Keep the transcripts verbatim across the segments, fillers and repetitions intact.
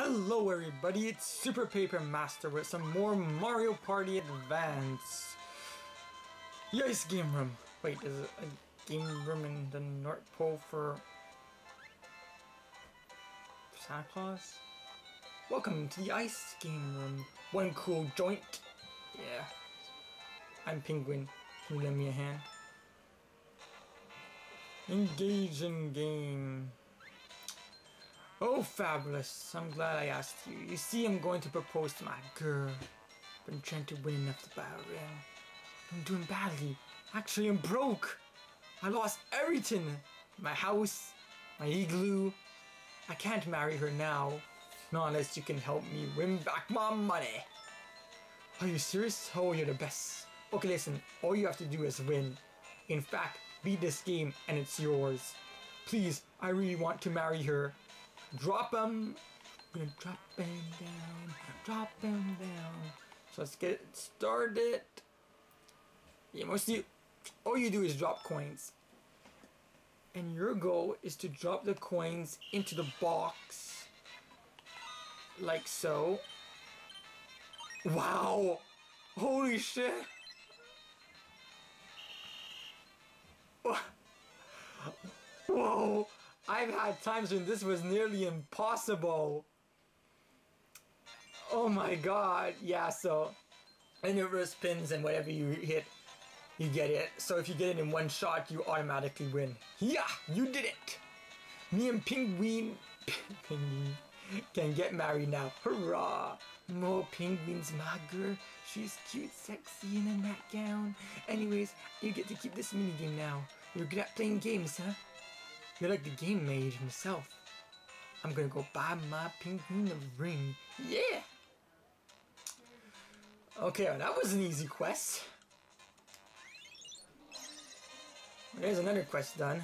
Hello everybody, it's Super Paper Master with some more Mario Party Advance. The Ice Game Room. Wait, is it a game room in the North Pole for Santa Claus? Welcome to the Ice Game Room. One cool joint. Yeah. I'm Penguin. Can you lend me a hand? Engage in game. Oh, fabulous. I'm glad I asked you. You see, I'm going to propose to my girl. But I'm trying to win enough to buy her in. I'm doing badly. Actually, I'm broke. I lost everything. My house, my igloo. I can't marry her now. Not unless you can help me win back my money. Are you serious? Oh, you're the best. Okay, listen. All you have to do is win. In fact, beat this game and it's yours. Please, I really want to marry her. Drop him, drop him down, drop him down. So let's get started. Yeah, most of you, all you do is drop coins. And your goal is to drop the coins into the box. Like so. Wow! Holy shit! Whoa! I've had times when this was nearly impossible. Oh my god, yeah, so. And it spins and whatever you hit, you get it. So if you get it in one shot, you automatically win. Yeah, you did it! Me and Penguin, Penguin can get married now, hurrah! More Penguin's my girl. She's cute, sexy, and in that gown. Anyways, you get to keep this minigame now. You're good at playing games, huh? You're like the game mage himself. I'm gonna go buy my Penguin a ring. Yeah! Okay, well, that was an easy quest. There's another quest done.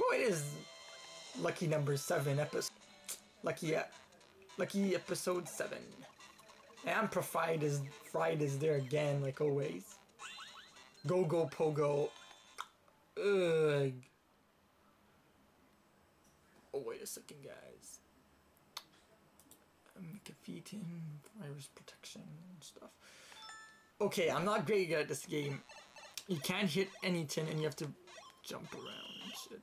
Oh, it is lucky number seven episode. Lucky, uh, lucky episode seven. And Fried is, Fried is there again, like always. Go, go, pogo. Ugh. Oh, wait a second, guys. I'm defeating virus protection and stuff. Okay, I'm not great at this game. You can't hit anything and you have to jump around and shit.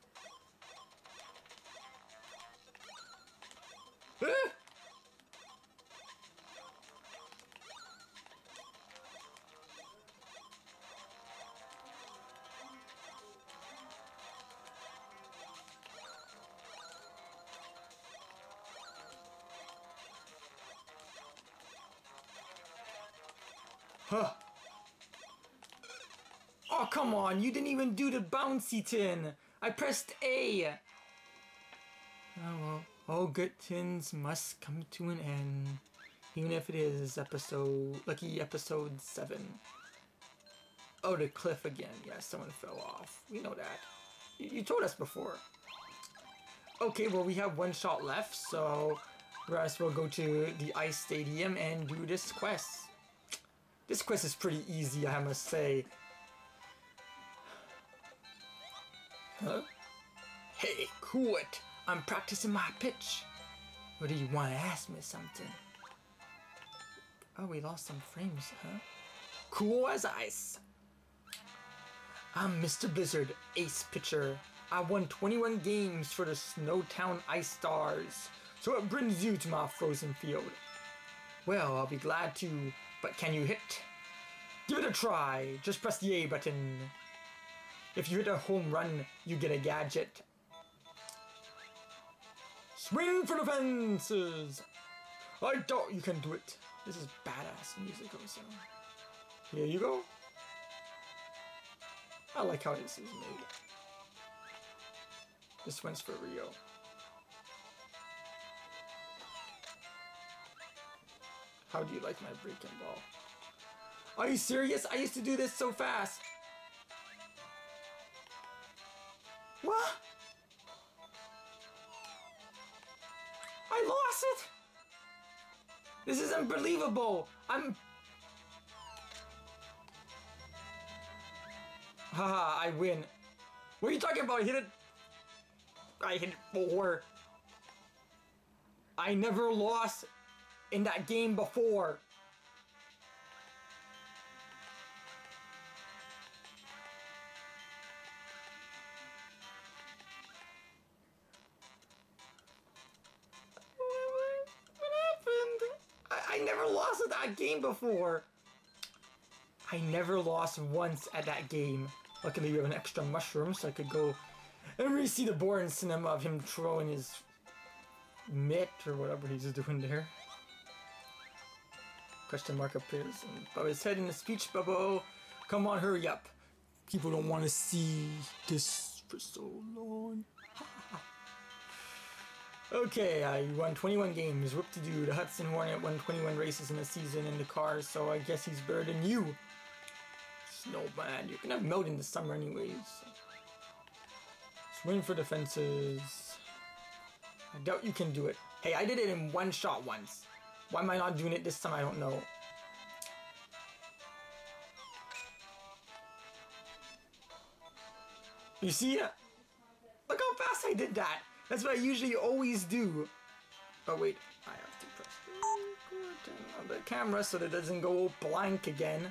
Ah! Huh. Oh, come on, you didn't even do the bouncy tin. I pressed A. Oh, well, all good tins must come to an end. Even if it is episode, lucky episode seven. Oh, the cliff again. Yeah, someone fell off. We know that. You, you told us before. Okay, well, we have one shot left, so perhaps we'll go to the ice stadium and do this quest. This quest is pretty easy, I must say. Huh? Hey, cool it! I'm practicing my pitch. What do you want to ask me something? Oh, we lost some frames, huh? Cool as ice. I'm Mister Blizzard, ace pitcher. I won twenty-one games for the Snowtown Ice Stars, so it brings you to my frozen field. Well, I'll be glad to. But can you hit? Give it a try. Just press the A button. If you hit a home run, you get a gadget. Swing for the fences. I doubt you can do it. This is badass music also. Here you go. I like how this is made. This one's for Rio. How do you like my breaking ball? Are you serious? I used to do this so fast. What? I lost it. This is unbelievable. I'm. Haha, I win. What are you talking about? I hit it. I hit it four. I never lost in that game before. I never lost at that game before. I never lost once at that game. Luckily, we have an extra mushroom, so I could go and really see the boring cinema of him throwing his mitt or whatever he's doing there. Question mark appears above his head in the speech bubble. Come on, hurry up. People don't want to see this for so long. Okay, I won twenty-one games, whoop to do. The Hudson Hornet won twenty-one races in the season in the cars, so I guess he's better than you. Snowman, you can have melt in the summer anyways. Swing for defenses. I doubt you can do it. Hey, I did it in one shot once. Why am I not doing it this time? I don't know. You see? Look how fast I did that. That's what I usually always do. Oh wait, I have to press on the camera so that it doesn't go blank again.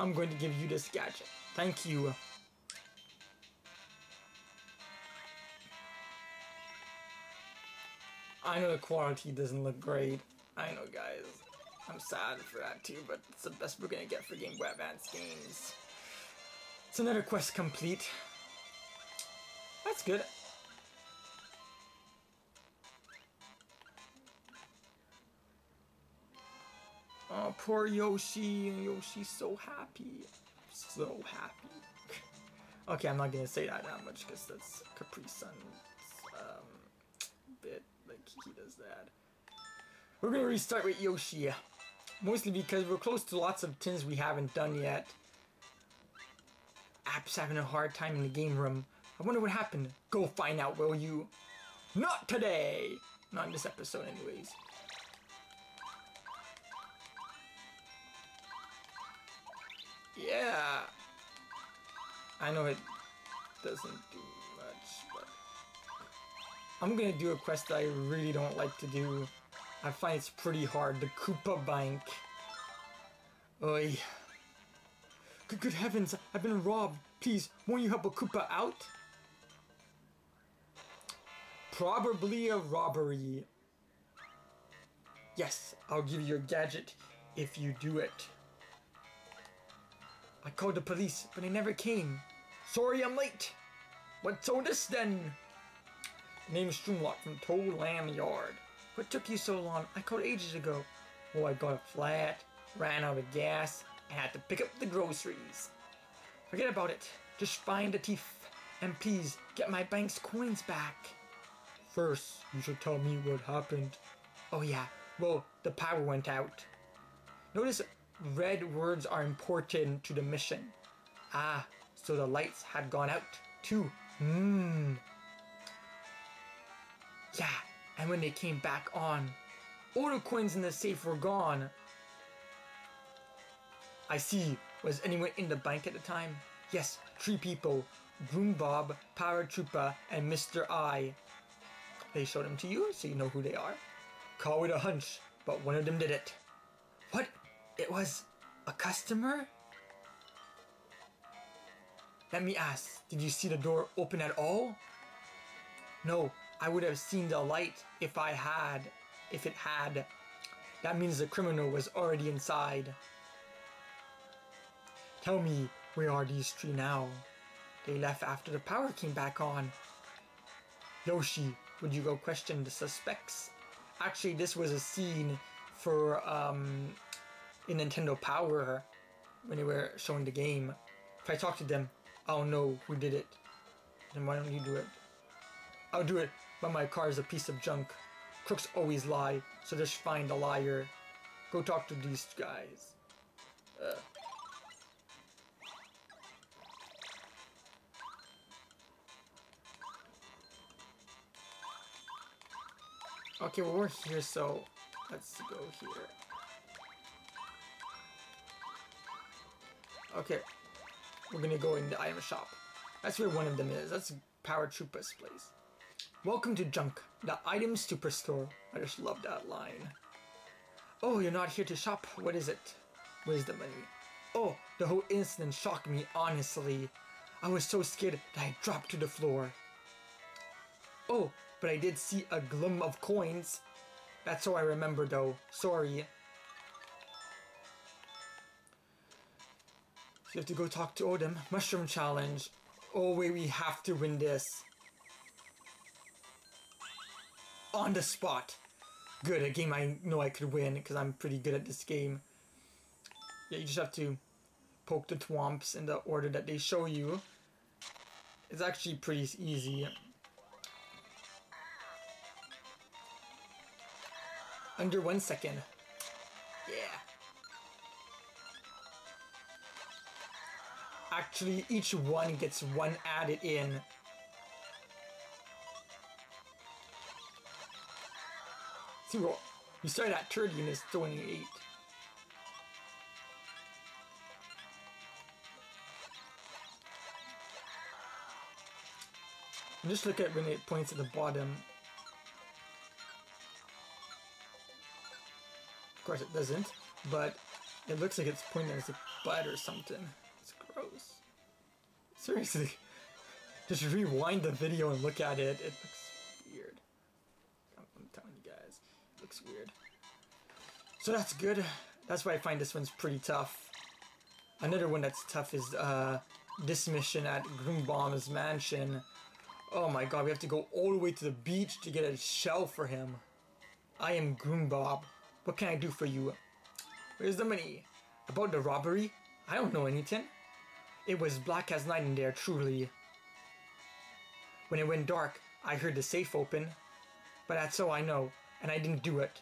I'm going to give you this gadget. Thank you. I know the quality doesn't look great. I know, guys. I'm sad for that too, but it's the best we're gonna get for Game Boy Advance games. It's another quest complete. That's good. Oh, poor Yoshi. Yoshi's so happy. So happy. Okay, I'm not gonna say that that much because that's Capri Sun's um, bit. Like, he does that. We're gonna restart with Yoshi. Mostly because we're close to lots of tins we haven't done yet. App's having a hard time in the game room. I wonder what happened. Go find out, will you? Not today! Not in this episode, anyways. Yeah! I know it doesn't do much, but... I'm gonna do a quest that I really don't like to do. I find it's pretty hard. The Koopa Bank. Oi. Good, good heavens, I've been robbed. Please, won't you help a Koopa out? Probably a robbery. Yes, I'll give you a gadget if you do it. I called the police, but they never came. Sorry I'm late. What's all this then? Name is Strumlock from Toe Lamb Yard. What took you so long? I called ages ago. Oh, I got a flat, ran out of gas, and had to pick up the groceries. Forget about it. Just find a thief, and please, get my bank's coins back. First, you should tell me what happened. Oh yeah, well, the power went out. Notice red words are important to the mission. Ah, so the lights had gone out too. Mmm. Yeah, and when they came back on, all the coins in the safe were gone. I see. Was anyone in the bank at the time? Yes, three people. Groombaum, Paratroopa, and Mister I. They showed them to you, so you know who they are. Call it a hunch, but one of them did it. What? It was a customer? Let me ask, did you see the door open at all? No, I would have seen the light if I had, if it had. That means the criminal was already inside. Tell me, where are these three now? They left after the power came back on. Yoshi, would you go question the suspects? Actually, this was a scene for um, in Nintendo Power when they were showing the game. If I talk to them, I'll know who did it. Then why don't you do it? I'll do it, but my car is a piece of junk. Crooks always lie, so just find a liar. Go talk to these guys. Uh. Okay, well, we're here, so let's go here. Okay, we're gonna go in the item shop. That's where one of them is. That's Paratroopa's place. Welcome to Junk, the item superstore. I just love that line. Oh, you're not here to shop. What is it? Where's the money? Oh, the whole incident shocked me, honestly. I was so scared that I dropped to the floor. Oh, but I did see a glum of coins. That's all I remember though. Sorry. So you have to go talk to Odom. Mushroom challenge. Oh wait, we have to win this. On the spot. Good, a game I know I could win because I'm pretty good at this game. Yeah, you just have to poke the twomps in the order that they show you. It's actually pretty easy. Under one second. Yeah. Actually, each one gets one added in. See, well, we started at thirty and it's twenty-eight. And just look at when it points at the bottom. Of course it doesn't, but it looks like it's pointing at its butt or something. It's gross. Seriously. Just rewind the video and look at it. It looks weird. I'm telling you guys, it looks weird. So that's good. That's why I find this one's pretty tough. Another one that's tough is uh, this mission at Groombaum's mansion. Oh my god, we have to go all the way to the beach to get a shell for him. I am Groombob. What can I do for you? Where's the money? About the robbery? I don't know anything. It was black as night in there, truly. When it went dark, I heard the safe open. But that's all I know, and I didn't do it.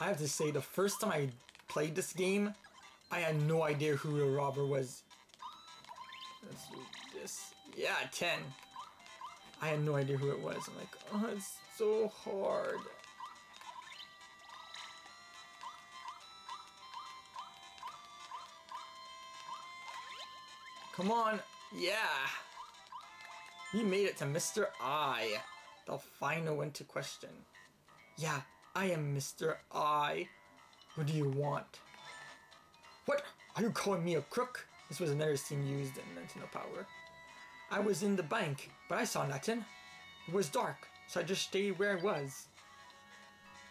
I have to say, the first time I played this game, I had no idea who the robber was. Let's do this. Yeah, ten. I had no idea who it was. I'm like, oh, it's so hard. Come on, yeah! He made it to Mister I, the final one to question. Yeah, I am Mister I. What do you want? What? Are you calling me a crook? This was another scene used in Nintendo Power. I was in the bank, but I saw nothing. It was dark, so I just stayed where I was.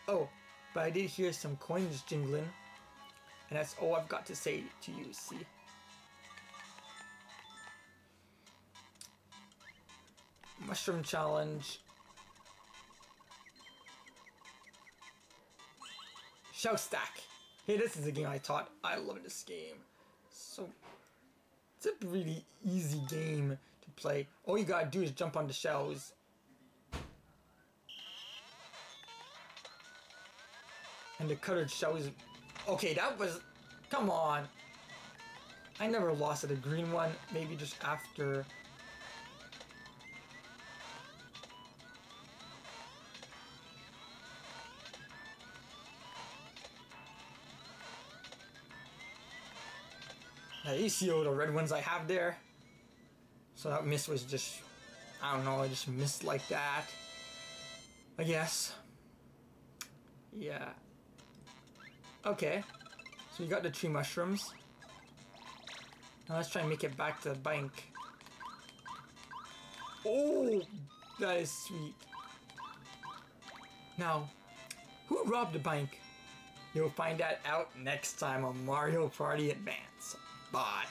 Oh, but I did hear some coins jingling, and that's all I've got to say to you, see? Mushroom challenge. Shell stack. Hey, this is a game I taught. I love this game. So, it's a really easy game to play. All you gotta do is jump on the shells. And the colored shells. Okay, that was... Come on. I never lost at a green one. Maybe just after... A C O, the red ones I have there. So that miss was just, I don't know, I just missed like that, I guess. Yeah. Okay. So you got the tree mushrooms. Now let's try and make it back to the bank. Oh, that is sweet. Now, who robbed the bank? You'll find that out next time on Mario Party Advance. Bye.